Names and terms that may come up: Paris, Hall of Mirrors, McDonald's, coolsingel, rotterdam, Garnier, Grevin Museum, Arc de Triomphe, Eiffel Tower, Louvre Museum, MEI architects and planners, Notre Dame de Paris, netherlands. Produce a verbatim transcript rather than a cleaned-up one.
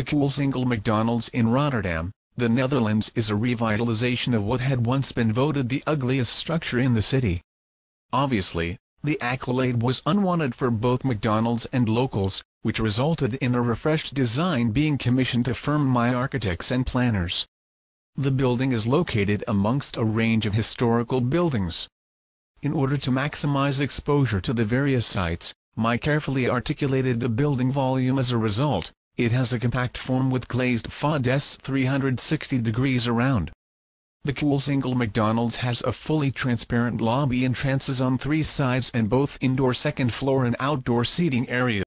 The coolsingel McDonald's in Rotterdam, the Netherlands is a revitalization of what had once been voted the ugliest structure in the city. Obviously, the accolade was unwanted for both McDonald's and locals, which resulted in a refreshed design being commissioned to firm M E I Architects and Planners. The building is located amongst a range of historical buildings. In order to maximize exposure to the various sites, M E I carefully articulated the building volume. As a result, it has a compact form with glazed facades three hundred sixty degrees around. The coolsingel McDonald's has a fully transparent lobby and entrances on three sides and both indoor second floor and outdoor seating areas.